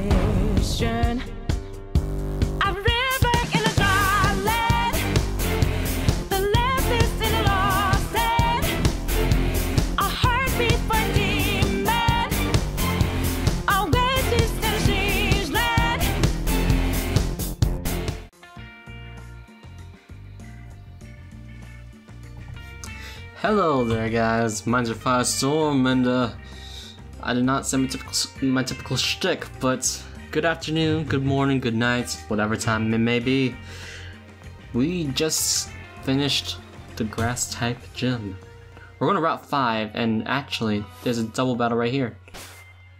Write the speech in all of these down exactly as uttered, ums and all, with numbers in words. salvation. Hello there guys, mine's Runefire Storm, and uh, I did not say my typical, my typical shtick, but good afternoon, good morning, good night, whatever time it may be. We just finished the grass type gym. We're going to Route five, and actually, there's a double battle right here.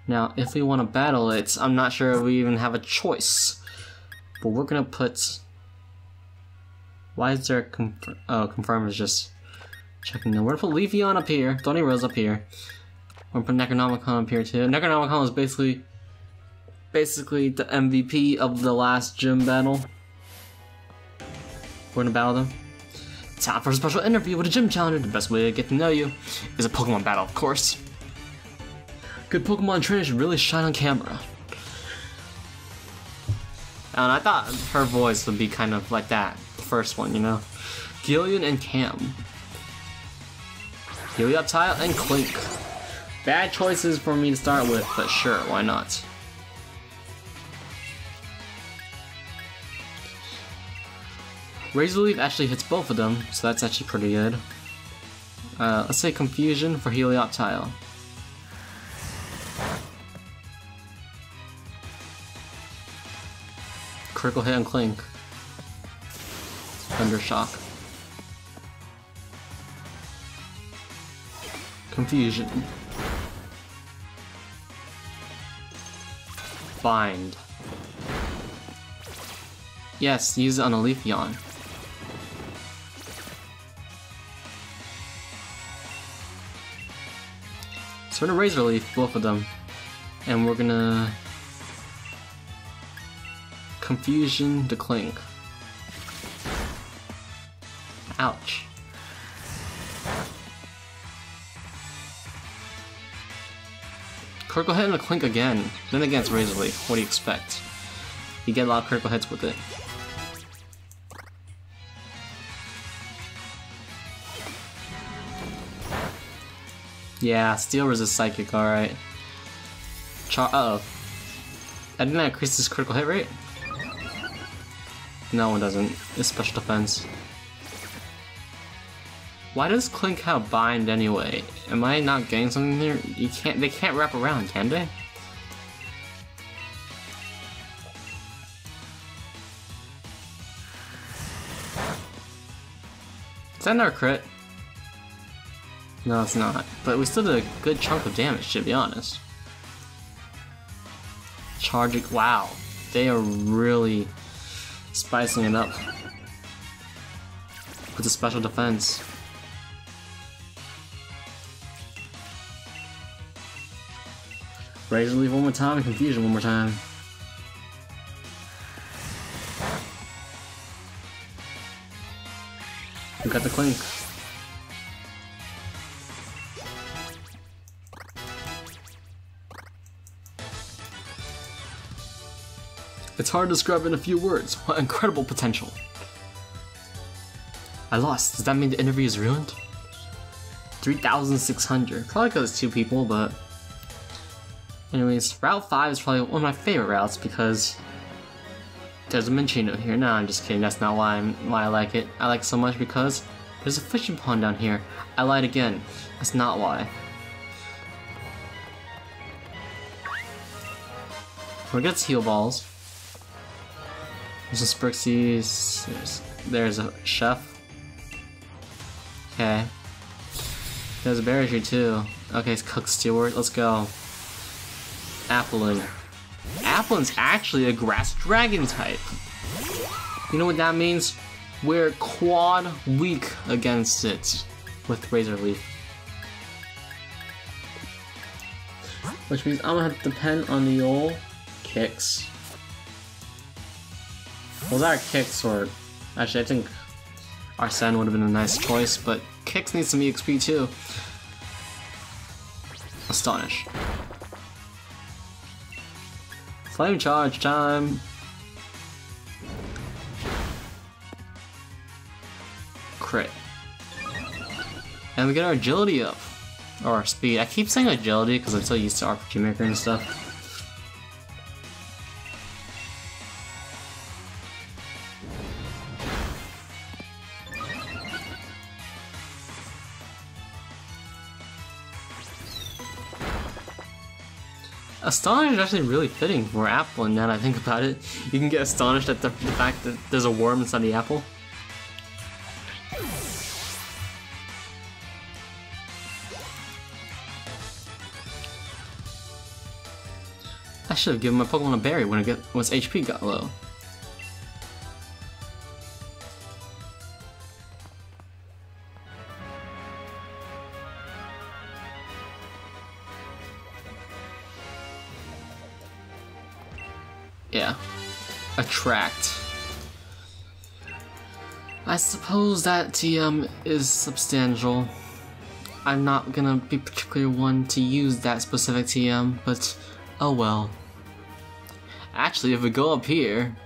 Now, if we want to battle it, I'm not sure if we even have a choice, but we're going to put... Why is there a confirm? Oh, confirm is just... Checking now. We're gonna put Leafeon up here, Tony Rose up here. We're gonna put Necronomicon up here too. Necronomicon is basically, basically the M V P of the last gym battle. We're gonna battle them. Time for a special interview with a gym challenger. The best way to get to know you is a Pokemon battle, of course. Good Pokemon trainers should really shine on camera. And I thought her voice would be kind of like that, the first one, you know. Gillian and Cam. Helioptile and Clink. Bad choices for me to start with, but sure, why not? Razor Leaf actually hits both of them, so that's actually pretty good. Uh, let's say Confusion for Helioptile. Critical hit on Clink. Thundershock. Confusion. Bind. Yes, use it on a Leafeon. So we're gonna Razor Leaf, both of them. And we're gonna... Confusion to Clink. Ouch. Critical hit and a Clink again. Then against Razor Leaf. What do you expect? You get a lot of critical hits with it. Yeah, Steel Resist Psychic, alright. Char- uh-oh. I didn't increase this critical hit rate? No, it doesn't. It's special defense. Why does Clink have bind anyway? Am I not getting something there? You can't. They can't wrap around, can they? Is that another crit? No, it's not. But we still did a good chunk of damage, to be honest. Charging. Wow, they are really spicing it up with the special defense. Razor Leaf one more time and Confusion one more time. We got the Clink. It's hard to describe in a few words. What incredible potential. I lost. Does that mean the interview is ruined? three thousand six hundred. Probably because two people, but... Anyways, Route five is probably one of my favorite routes because there's a Minchino here. No, I'm just kidding. That's not why, I'm, why I like it. I like it so much because there's a fishing pond down here. I lied again. That's not why. We're good to heal balls. There's a Sprixies. There's, there's a chef. Okay. There's a berry tree too. Okay, it's Cook Steward. Let's go. Applin. Applin's actually a grass dragon type. You know what that means? We're quad weak against it with Razor Leaf. Which means I'm gonna have to depend on the old kicks. Well, that kicks were... Actually, I think Arsene would have been a nice choice, but kicks need some E X P too. Astonish. Flame charge time! Crit. And we get our agility up. Or our speed. I keep saying agility because I'm so used to R P G Maker and stuff. Astonished is actually really fitting for Applin now that I think about it. You can get astonished at the fact that there's a worm inside the apple. I should have given my Pokemon a berry when, it get, when its H P got low. Yeah. Attract. I suppose that T M is substantial. I'm not gonna be particularly one to use that specific T M, but oh well. Actually, if we go up here...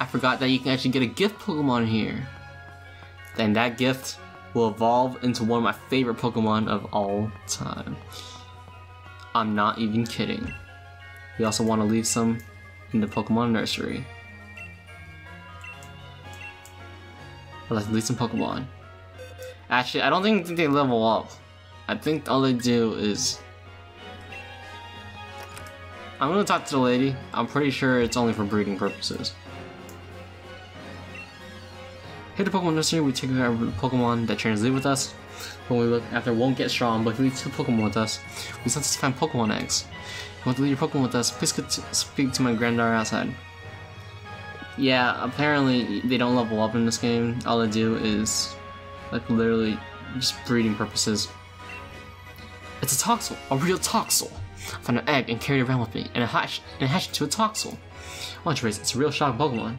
I forgot that you can actually get a gift Pokemon here. Then that gift will evolve into one of my favorite Pokemon of all time. I'm not even kidding. We also want to leave some in the Pokemon Nursery. I'd like to leave some Pokemon. Actually, I don't think they level up. I think all they do is... I'm going to talk to the lady. I'm pretty sure it's only for breeding purposes. Here at the Pokemon Nursery, we take care of the Pokemon that translate with us. When we look after won't get strong, but if we leave two Pokemon with us, we sometimes find Pokemon eggs. If you want to leave your Pokemon with us, please could speak to my granddaughter outside. Yeah, apparently they don't level up in this game. All they do is, like, literally just breeding purposes. It's a Toxel, a real Toxel. I found an egg and carried it around with me, and it hatched, and it hatched to a Toxel. Why don't you raise it? It's a real shock Pokemon.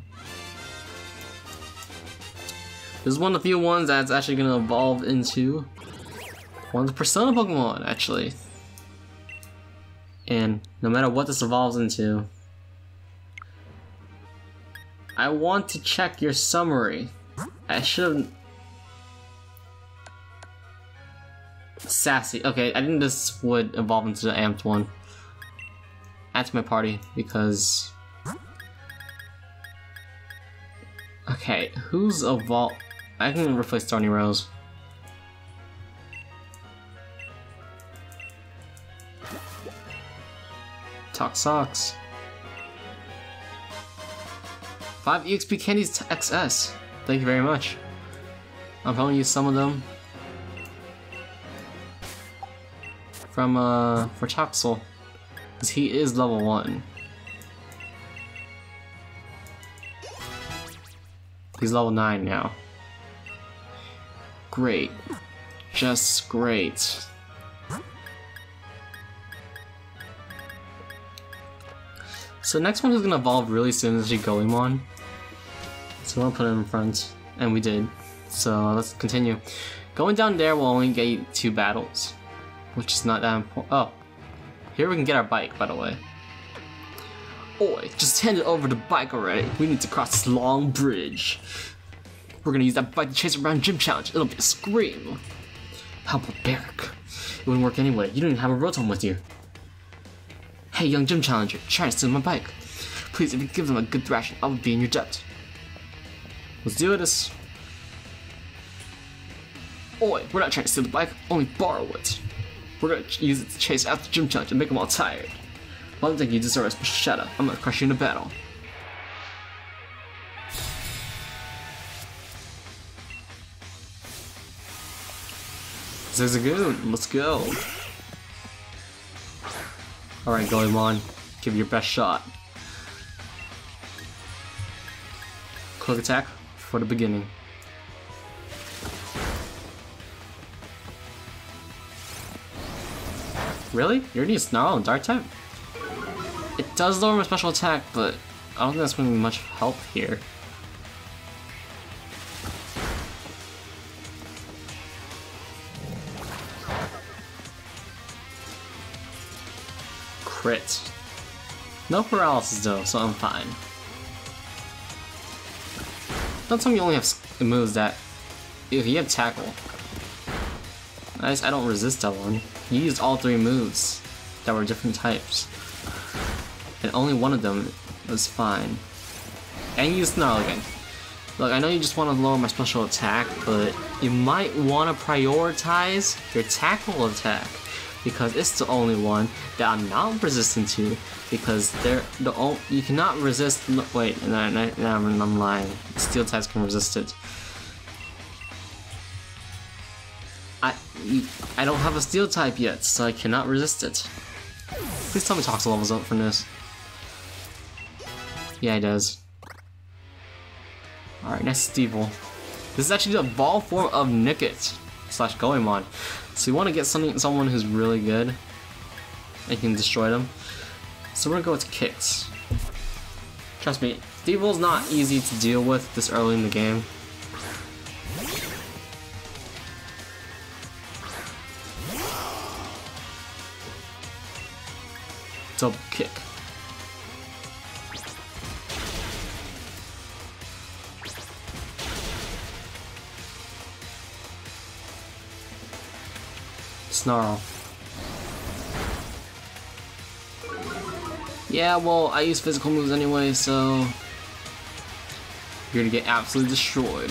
This is one of the few ones that's actually going to evolve into one of the Persona Pokemon, actually. And no matter what this evolves into, I want to check your summary. I should've... Sassy. Okay, I think this would evolve into the amped one. Add to my party, because... Okay, who's evol- I can replace Stony Rose. Toxox. five E X P candies to X S. Thank you very much. I'm probably use some of them from uh for Toxel, because he is level one. He's level nine now. Great, just great. So next one is gonna evolve really soon is actually Goemon. So we'll put it in front, and we did. So let's continue. Going down there will only get you two battles, which is not that important. Oh, here we can get our bike, by the way. Oi, just handed over the bike already. We need to cross this long bridge. We're gonna use that bike to chase around gym challenge. It'll be a scream. How barbaric! It wouldn't work anyway. You don't even have a Rotom with you. Hey, young gym challenger, try to steal my bike. Please, if you give them a good thrashing, I would be in your debt. Let's do this. Oi, we're not trying to steal the bike, only borrow it. We're gonna use it to chase after gym challenge and make them all tired. Well, I don't think you deserve a special shout out. I'm gonna crush you in a battle. Zerzagoon, let's go. Alright, Goemon, give it your best shot. Quick attack for the beginning. Really? You already need Snarl and Dark type? It does lower my special attack, but I don't think that's going to be much help here. crit. No paralysis though, so I'm fine. Don't tell me you only have moves that... If you have Tackle. I, just, I don't resist that one. You used all three moves that were different types. And only one of them was fine. And you used Snarlagon. Look, I know you just want to lower my special attack, but you might want to prioritize your Tackle attack. Because it's the only one that I'm not resistant to, because they're the only, you cannot resist, no, wait, and no, no, no, I'm lying, Steel types can resist it. I I don't have a Steel type yet, so I cannot resist it. Please tell me Toxel levels up from this. Yeah, he does. Alright, next is Thievul. This is actually the evolved form of Nickit slash Goemon. So you want to get something, someone who's really good and can destroy them. So we're going to go with Kicks. Trust me, Thievul's not easy to deal with this early in the game. Double kick. Snarl. Yeah, well, I use physical moves anyway, so you're gonna get absolutely destroyed.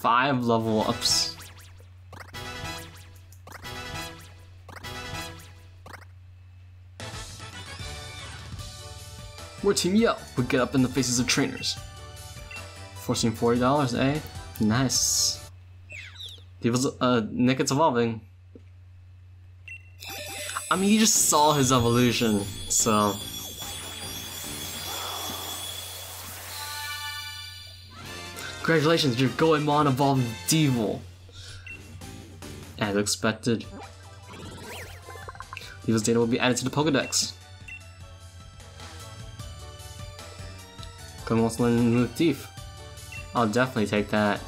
Five level ups. We're Team Yo. We get up in the faces of trainers. fourteen forty dollars, eh? Nice. People's, uh, Nickit's evolving. I mean, you just saw his evolution, so. Congratulations, you're going on evolving Thievul. As expected. Thievul's data will be added to the Pokedex. Come on, let's learn the move Thief. I'll definitely take that.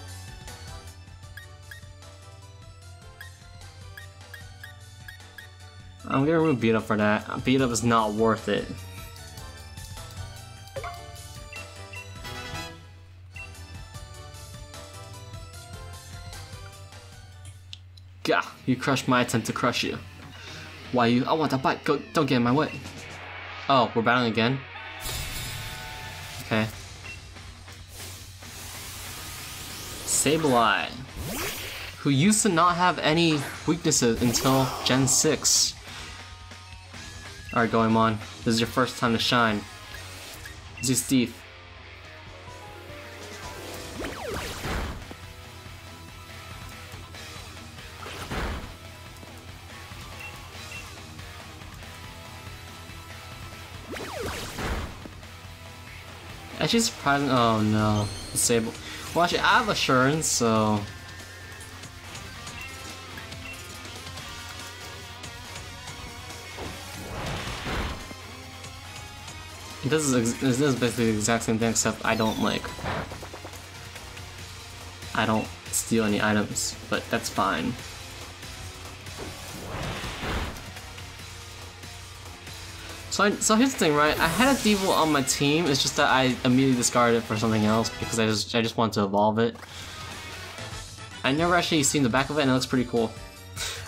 I'm gonna remove Beat Up for that. Beat Up is not worth it. Gah, you crushed my attempt to crush you. Why you? I want that bite. Go, don't get in my way. Oh, we're battling again? Okay. Sableye, who used to not have any weaknesses until Gen six. Alright, Goemon, this is your first time to shine. This is Thief. Actually surprising, oh no, Sable. Well actually I have Assurance, so... This is, ex this is basically the exact same thing except I don't like... I don't steal any items, but that's fine. So, I, so here's the thing, right? I had a Thievul on my team. It's just that I immediately discarded it for something else because I just I just wanted to evolve it. I never actually seen the back of it, and it looks pretty cool.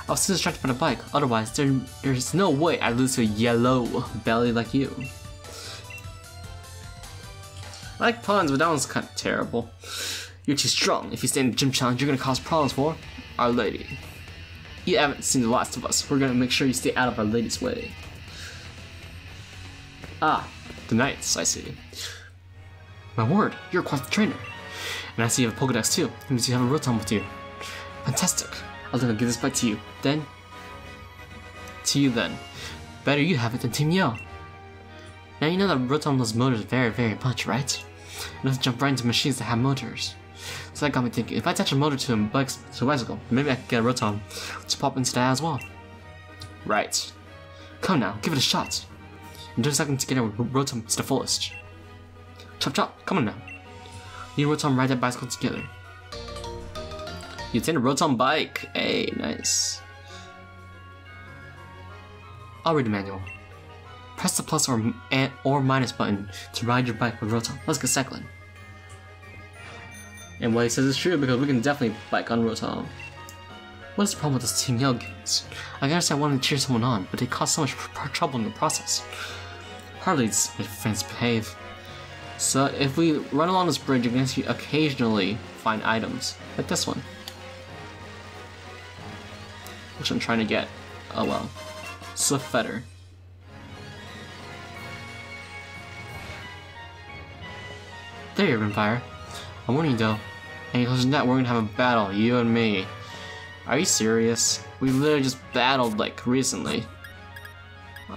I was too distracted by the bike. Otherwise, there there's no way I lose to a yellow belly like you. I like puns, but that one's kind of terrible. You're too strong. If you stay in the gym challenge, you're gonna cause problems for Our Lady. You haven't seen the last of us. We're gonna make sure you stay out of Our Lady's way. Ah, the Knights, I see. My word, you're quite the trainer. And I see you have a Pokedex too. It means you have a Rotom with you. Fantastic. I'll then give this back to you. Then? To you then. Better you have it than Team Yo. Now you know that Rotom loves motors very, very much, right? You don't jump right into machines that have motors. So that got me thinking, if I attach a motor to a, bike, to a bicycle, maybe I could get a Rotom to pop into that as well. Right. Come now, give it a shot. In two seconds to get our Rotom to the fullest. Chop chop, come on now. Me and Rotom ride that bicycle together. You obtained a Rotom bike. Hey, nice. I'll read the manual. Press the plus or or minus button to ride your bike with Rotom. Let's get cycling. And what he says is true, because we can definitely bike on Rotom. What is the problem with this Team Yo games? I can understand wanting to cheer someone on, but they cause so much trouble in the process. Hardly does my friends behave. So if we run along this bridge, you're going to occasionally find items, like this one. Which I'm trying to get. Oh well. Swift Fetter. There you are, Runefire. I'm warning you though. Any closer than that, we're going to have a battle, you and me. Are you serious? We literally just battled, like, recently.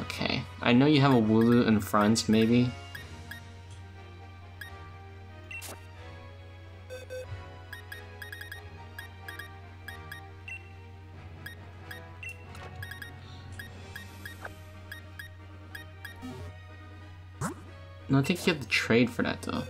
Okay. I know you have a Wooloo in front, maybe? No, I think you have to trade for that, though.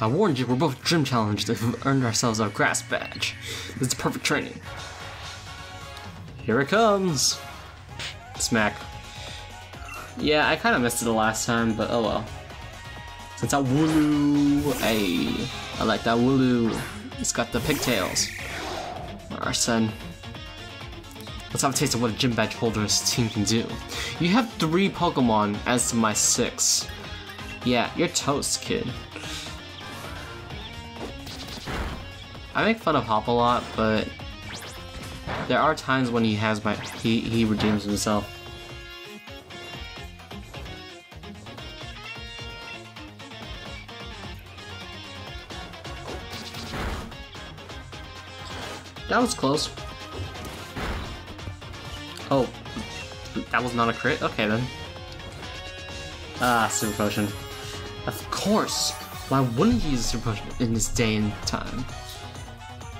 I warned you, we're both gym challenged and we've earned ourselves our grass badge. This is perfect training. Here it comes! Smack. Yeah, I kind of missed it the last time, but oh well. So it's a Wooloo! Ayy. I like that Wooloo. It's got the pigtails. Arsene. Let's have a taste of what a gym badge holder's team can do. You have three Pokemon as to my six. Yeah, you're toast, kid. I make fun of Hop a lot, but there are times when he has my he he redeems himself. That was close. Oh, that was not a crit? Okay then. Ah, Super Potion. Of course! Why wouldn't he use Super Potion in this day and time?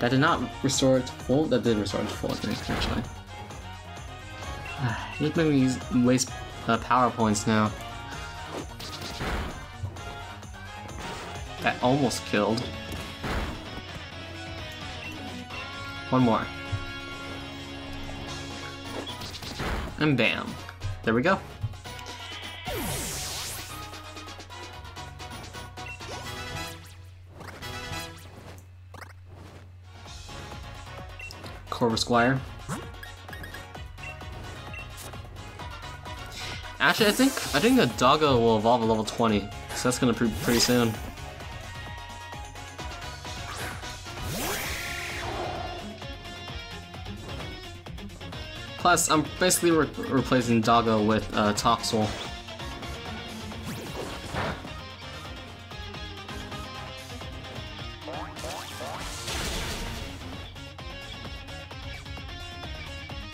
That did not restore it to full. That did restore it to full, I think, actually. It just made me use, waste uh, power points now. That almost killed. One more. And bam. There we go. Corvus Squire. Actually, I think I think the Doggo will evolve at level twenty, so that's gonna be pretty soon. Plus, I'm basically re replacing Doggo with uh, Toxel.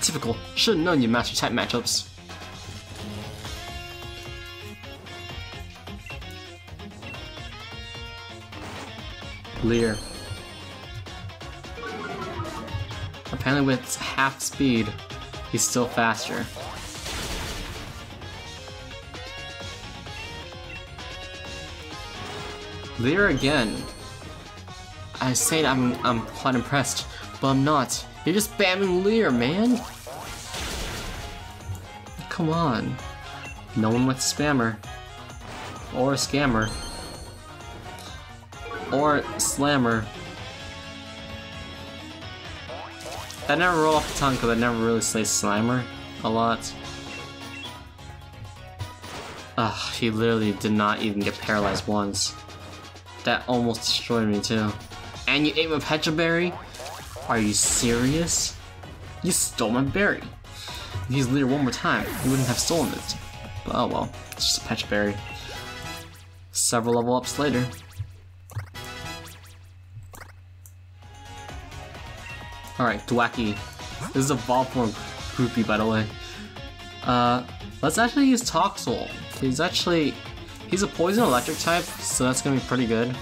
Typical. Should've known you master type matchups. Leer. Apparently with half speed, he's still faster. Leer again. I was saying I'm I'm quite impressed, but I'm not. You're just spamming Leer, man. Come on. No one wants spammer. Or scammer. Or slammer. I never roll off the tongue because I never really say slammer a lot. Ugh, he literally did not even get paralyzed once. That almost destroyed me too. And you ate my Petra Berry? Are you serious? You stole my berry. If he's leader one more time, he wouldn't have stolen it. But oh well, it's just a patch berry. Several level ups later. Alright, Dwacky. This is a ball form groupie, by the way. Uh, let's actually use Toxel. He's actually He's a poison electric type, so that's gonna be pretty good.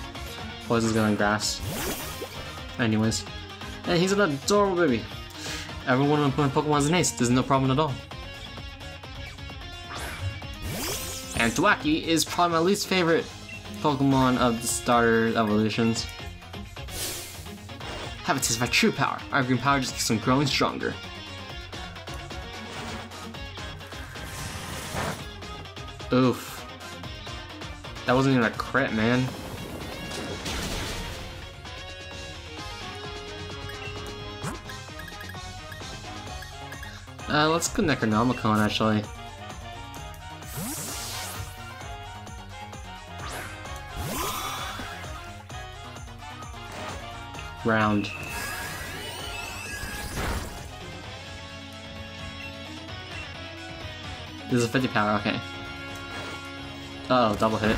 Poison's gonna grass. Anyways. And he's an adorable baby. Every one of my Pokemon's an ace. There's no problem at all. And Dwacky is probably my least favorite Pokemon of the starter evolutions. Have a taste of my true power. Our green power just keeps on growing stronger. Oof. That wasn't even a crit, man. Uh, let's go Necronomicon, actually. Round. This is a fifty power, okay. Uh oh, double hit.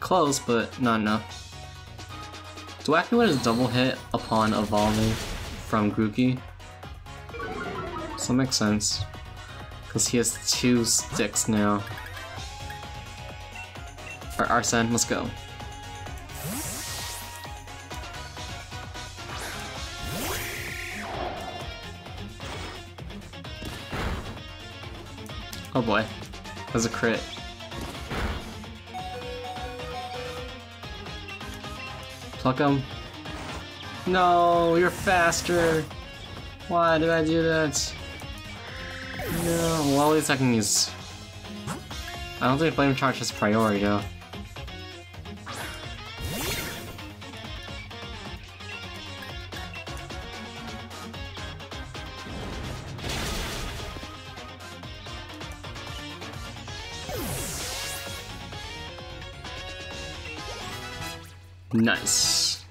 Close, but not enough. Dwacky went his double hit upon evolving from Gookey. So that makes sense. Because he has two sticks now. Alright, Arsene, let's go. Oh boy, that's a crit. Pluck him. No, you're faster. Why did I do that? No, well, at least I can use. I don't think Flame Charge has priority though. Nice.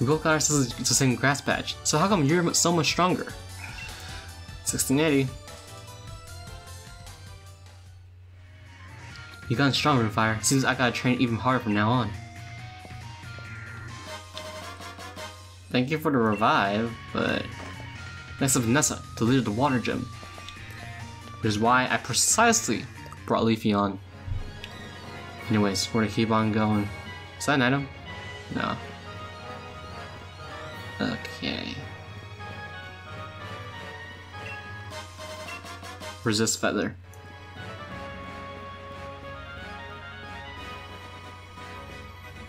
We both got ourselves the same grass patch, so how come you're so much stronger? sixteen eighty. You've gotten stronger, Runefire. Seems I gotta train even harder from now on. Thank you for the revive, but... Next up, Vanessa, the leader of the water gym. Which is why I precisely brought Leafeon. Anyways, we're gonna keep on going. Is that an item? No. Okay. Resist Feather.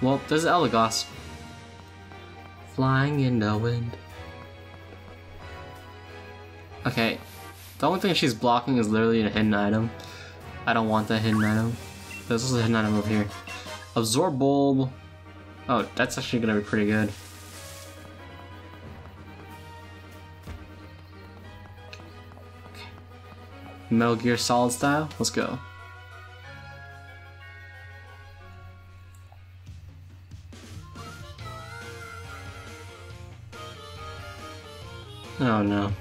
Well, there's Elegos. Flying in the wind. Okay. The only thing she's blocking is literally a hidden item. I don't want that hidden item. There's also a hidden item over here. Absorb Bulb. Oh, that's actually gonna be pretty good. Metal Gear Solid style? Let's go. Oh no.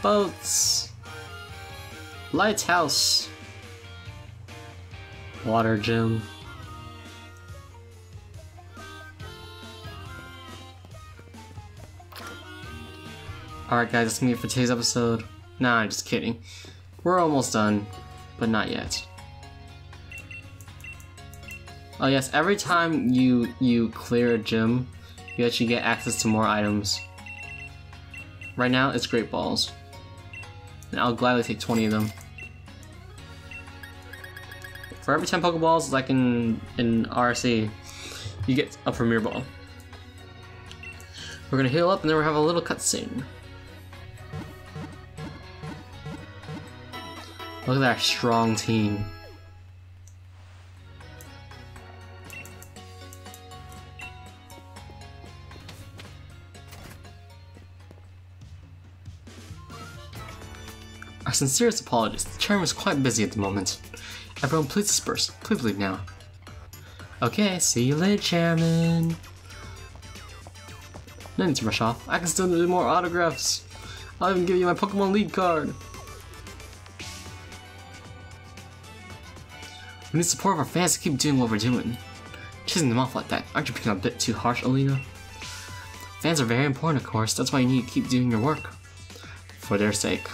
Boats! Lighthouse! Water gym. Alright guys, that's me for today's episode. Nah, I'm just kidding. We're almost done, but not yet. Oh yes, every time you you clear a gym, you actually get access to more items. Right now, it's Great Balls. And I'll gladly take twenty of them. For every ten Pokeballs, like in, in R S A, you get a Premier Ball. We're gonna heal up and then we'll have a little cutscene. Look at that strong team. Our sincerest apologies. The chairman is quite busy at the moment. Everyone, please disperse. Please leave now. Okay, see you later, chairman. No need to rush off. I can still do more autographs. I'll even give you my Pokemon League card. We need support of our fans to keep doing what we're doing. Chasing them off like that. Aren't you being a bit too harsh, Olina? Fans are very important, of course. That's why you need to keep doing your work. For their sake.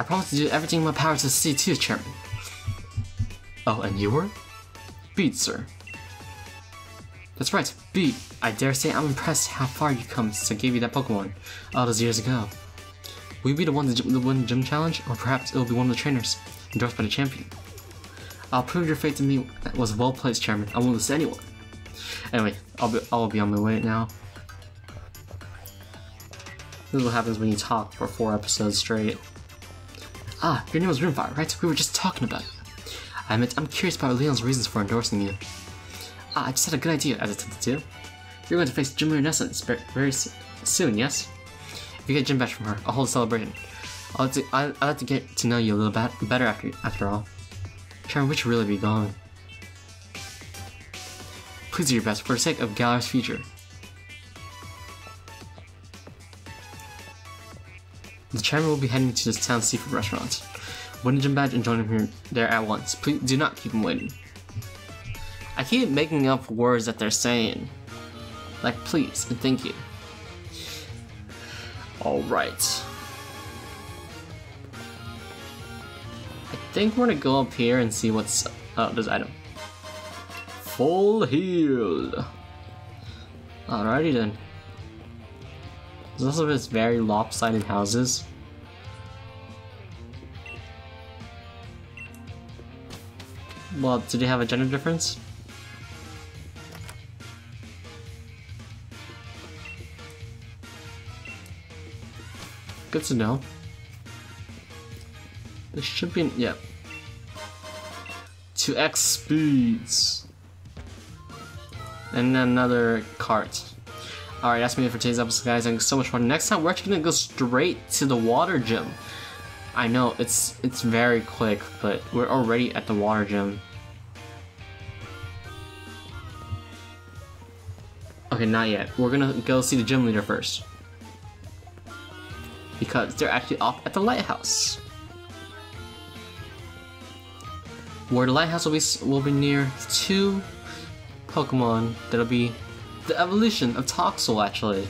I promise to do everything in my power to see too, Chairman. Oh, and you were? Beat, sir. That's right, Beat. I dare say I'm impressed how far you come since I gave you that Pokemon all those years ago. Will you be the one to win the gym challenge, or perhaps it will be one of the trainers, endorsed by the champion? I'll prove your faith in me was well placed, Chairman. I won't lose to anyone. Anyway, I'll be, I'll be on my way now. This is what happens when you talk for four episodes straight. Ah, your name was Runefire, right? We were just talking about you. I admit, I'm curious about Leon's reasons for endorsing you. Ah, I just had a good idea, as I tend to do. You're going to face Jim Vanessa very soon, yes? If you get a gym badge from her, I'll hold a celebration. I'll like to, I'd like to get to know you a little bit better after, after all. Chairman, we should really be gone. Please do your best for the sake of Galar's future. The chairman will be heading to this town's seafood restaurant. Win a gym badge and join him here, there at once. Please do not keep him waiting. I keep making up words that they're saying. Like please and thank you. Alright. I think we're gonna go up here and see what's up. Oh, there's an item. Full healed. Alrighty then. There's also this very lopsided houses. Well, do they have a gender difference? Good to know. This should be, yeah. two X speeds. And another cart. Alright, that's me for today's episode, guys. Thanks so much for watching. Next time, we're actually gonna go straight to the water gym. I know, it's it's very quick, but we're already at the water gym. Okay, not yet. We're gonna go see the gym leader first. Because they're actually off at the lighthouse. Where the lighthouse will be, will be near two Pokemon that'll be the evolution of Toxel, actually.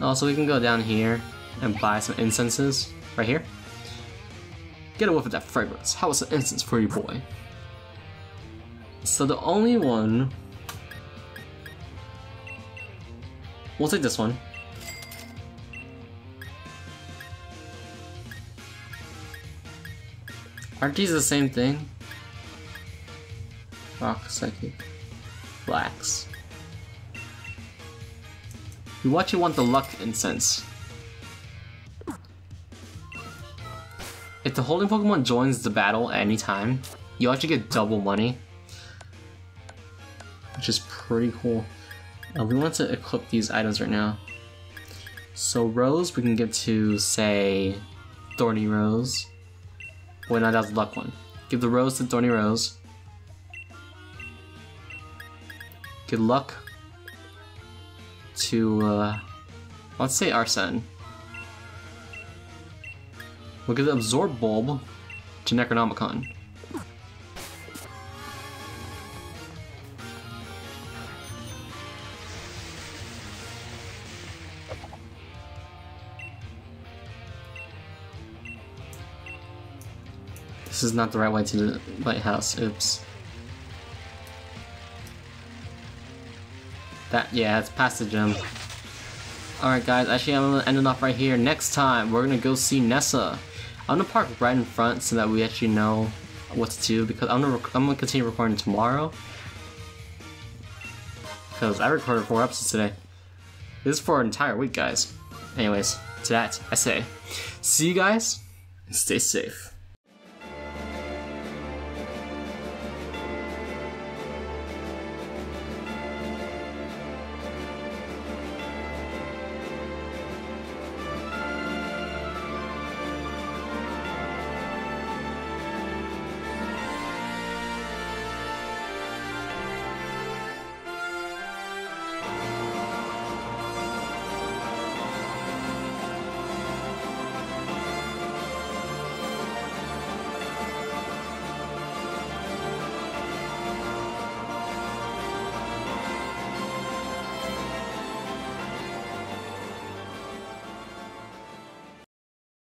Also, we can go down here and buy some incenses right here. Get a whiff of that fragrance. How was an incense for you, boy? So the only one, we'll take this one. Aren't these the same thing? Rock, Psychic, Blacks. You actually want the Luck Incense. If the holding Pokemon joins the battle at any time, you actually get double money. Which is pretty cool. Uh, we want to equip these items right now. So Rose, we can give to, say, Thorny Rose. Wait, no, that's the Luck one. Give the Rose to Thorny Rose. Good luck to, uh, let's say Arsene. We'll give the Absorb Bulb to Necronomicon. This is not the right way to the lighthouse, oops. That, yeah, it's past the gym. Alright guys, actually I'm gonna end it off right here. Next time, we're gonna go see Nessa. I'm gonna park right in front so that we actually know what to do, because I'm gonna, I'm gonna continue recording tomorrow. Because I recorded four episodes today. This is for an entire week, guys. Anyways, to that, I say, see you guys, and stay safe.